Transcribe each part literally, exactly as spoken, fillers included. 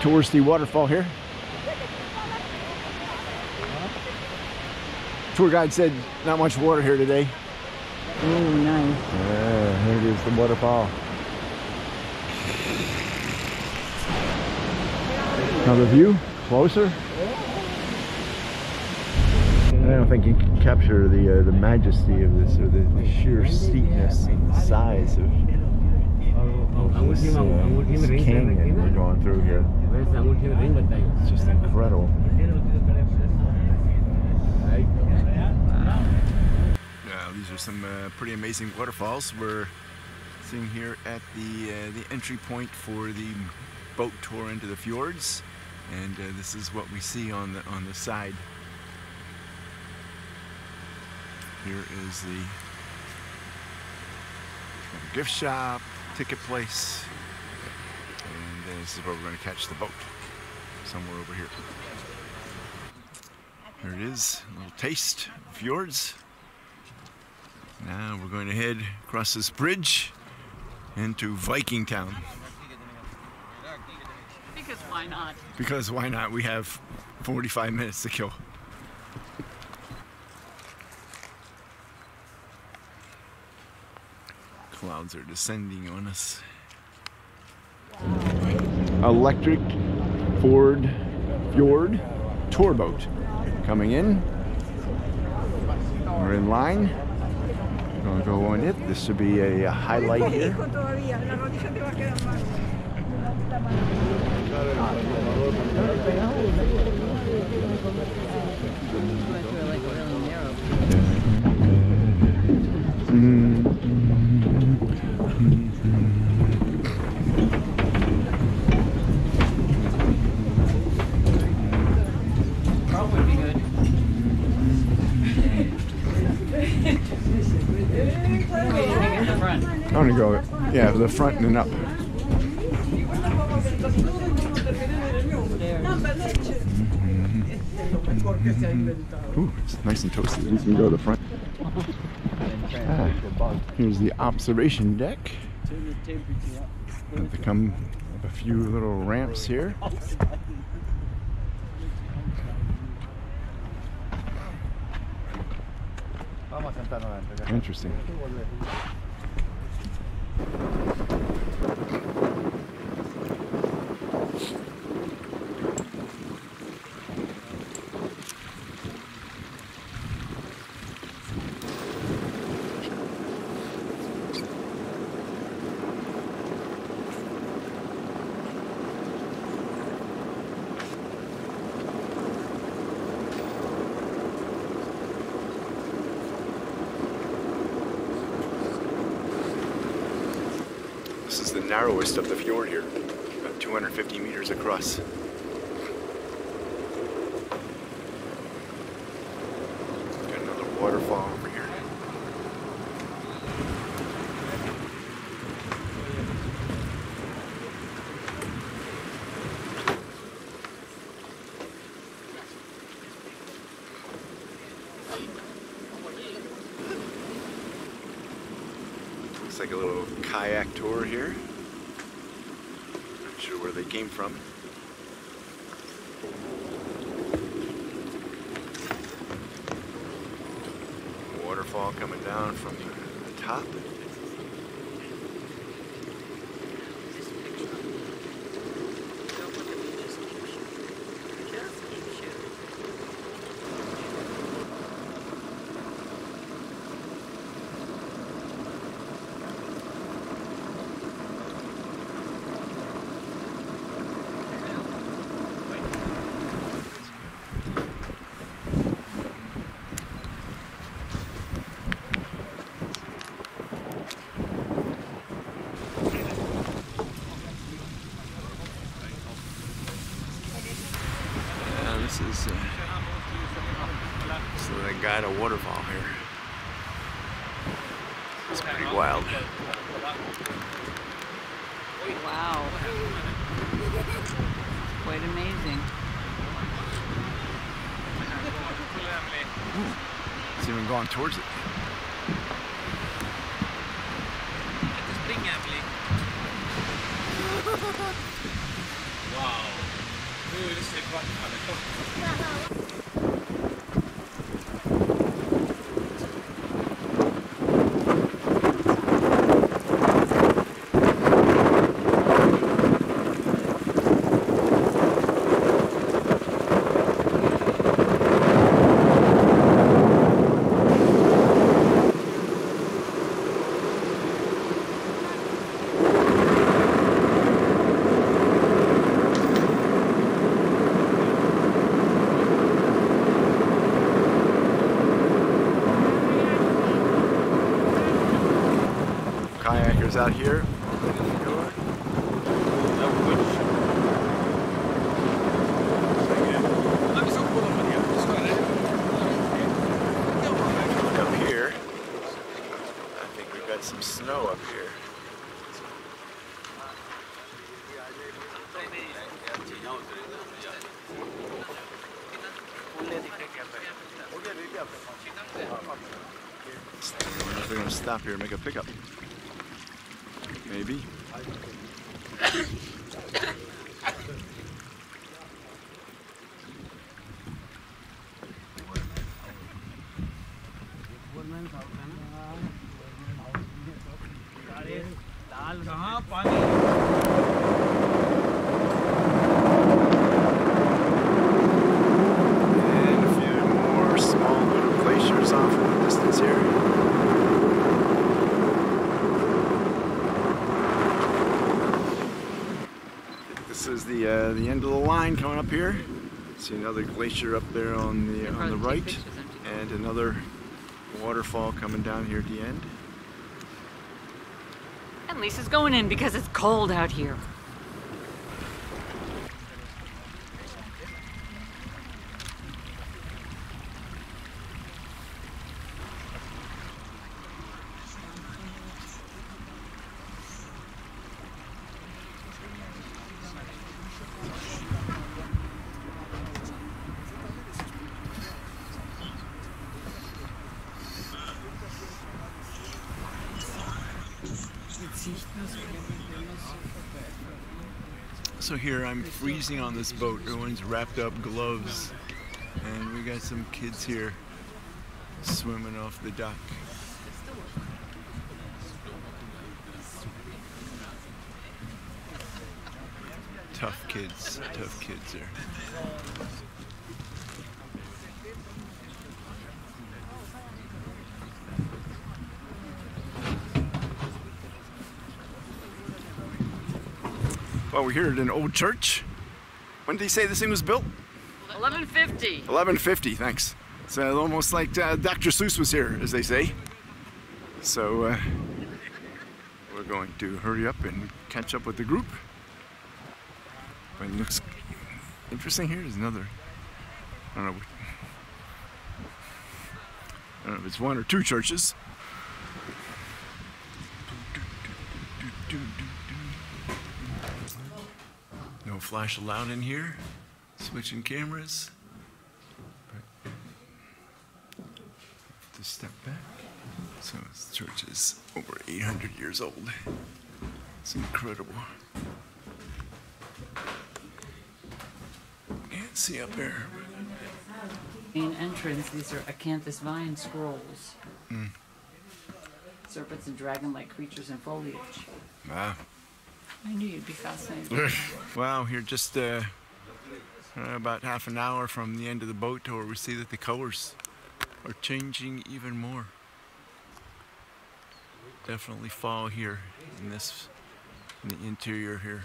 Towards the waterfall here. Tour guide said not much water here today. Oh, nice. Yeah, here it is, the waterfall. Another view, closer. I don't think you can capture the uh, the majesty of this, or the, the sheer steepness and the size of, of this, uh, this canyon we're going through here. It's just incredible. Uh, these are some uh, pretty amazing waterfalls we're seeing here at the uh, the entry point for the boat tour into the fjords, and uh, this is what we see on the on the side. Here is the gift shop, ticket place, and uh, this is where we're going to catch the boat somewhere over here. There it is, a little taste of fjords. Now we're going to head across this bridge into Viking Town. Because why not? Because why not? We have forty-five minutes to kill. Clouds are descending on us. Electric Ford Fjord tour boat. Coming in, we're in line, we're going to go on it. This should be a, a highlight here. I'm gonna go, yeah, the front and then up. Ooh, it's nice and toasty. We can go to the front. Ah, here's the observation deck. Have to come up a few little ramps here. Interesting. This is the narrowest of the fjord here, about two hundred fifty meters across. Got another waterfall over here. Looks like a little kayak tour here. Not sure where they came from. Waterfall coming down from the top. This is uh, so they got a waterfall here. It's pretty wild. Wow. Quite amazing. It's even gone towards it. At the spring, Emily. Wow. Nu är det så vackert. Kayakers out here. Look up here. I think we've got some snow up here. We're going to stop here and make a pickup. Maybe. And a few more small little glaciers off in the distance here. This is the uh, the end of the line coming up here. See another glacier up there on the on the right, and another waterfall coming down here at the end. And Lisa's going in because it's cold out here. So here I'm freezing on this boat. Everyone's wrapped up, gloves, and we got some kids here swimming off the dock. Tough kids, tough kids there. Well, we're here at an old church. When did he say this thing was built? eleven fifty. eleven fifty, thanks. It's uh, almost like uh, Doctor Seuss was here, as they say. So uh, we're going to hurry up and catch up with the group. But it looks interesting here. There's another, I don't know, I don't know if it's one or two churches. No flash allowed in here. Switching cameras. Just step back. So this church is over eight hundred years old. It's incredible. Can't see up there. Main entrance. These are acanthus vine scrolls. Mm. Serpents and dragon-like creatures in foliage. Wow. I knew you'd be fascinated. Wow, here just uh, about half an hour from the end of the boat to where we see that the colors are changing even more. Definitely fall here in this, in the interior here.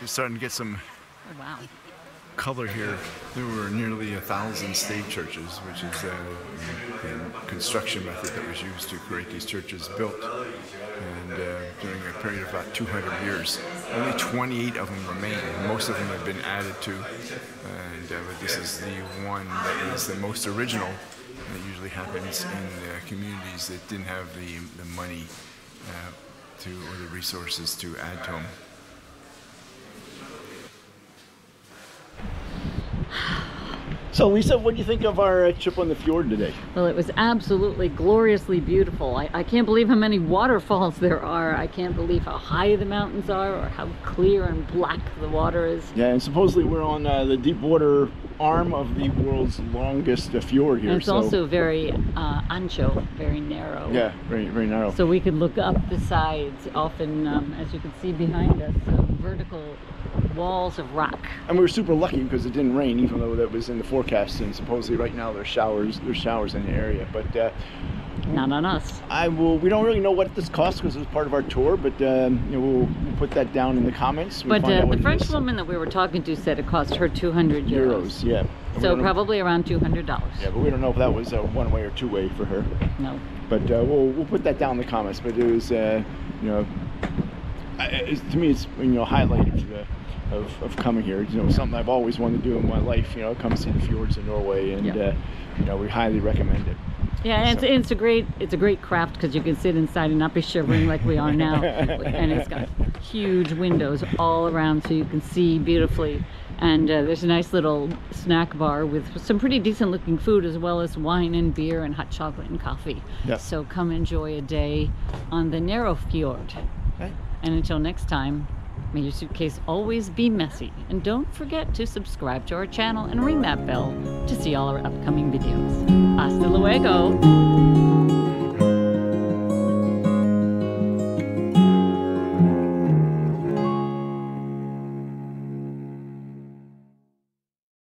You're starting to get some. Oh, wow. Color here. There were nearly a thousand stave churches, which is uh, the construction method that was used to create these churches, built and uh, during a period of about two hundred years. Only twenty-eight of them remain. Most of them have been added to, and uh, but this is the one that is the most original. It usually happens in uh, communities that didn't have the, the money uh, to, or the resources to add to them. So Lisa, what do you think of our uh, trip on the fjord today? Well, it was absolutely gloriously beautiful. I, I can't believe how many waterfalls there are. I can't believe how high the mountains are or how clear and black the water is. Yeah, and supposedly we're on uh, the deep water arm of the world's longest uh, fjord here. And it's so also very uh, ancho, very narrow. Yeah, very, very narrow. So we could look up the sides, often um, as you can see behind us, uh, vertical walls of rock. And we were super lucky because it didn't rain, even though that was in the forecast, and supposedly right now there's showers there's showers in the area, but uh not on us. I will we don't really know what this cost because it was part of our tour, but um you know, we'll, we'll put that down in the comments. We'll but uh, the French woman that we were talking to said it cost her two hundred euros. Yeah, and so probably around two hundred dollars. Yeah, but we don't know if that was a one way or two way for her. No, but uh we'll, we'll put that down in the comments. But it was uh you know I, it, to me, it's, you know, highlight of, uh, of, of coming here. You know, something I've always wanted to do in my life. You know, come see the fjords in Norway, and yeah. uh, you know, we highly recommend it. Yeah, and so. it's, it's a great, it's a great craft because you can sit inside and not be shivering like we are now, and it's got huge windows all around so you can see beautifully. And uh, there's a nice little snack bar with some pretty decent looking food, as well as wine and beer and hot chocolate and coffee. Yeah. So come enjoy a day on the narrow fjord. Okay. And until next time, may your suitcase always be messy. And don't forget to subscribe to our channel and ring that bell to see all our upcoming videos. Hasta luego!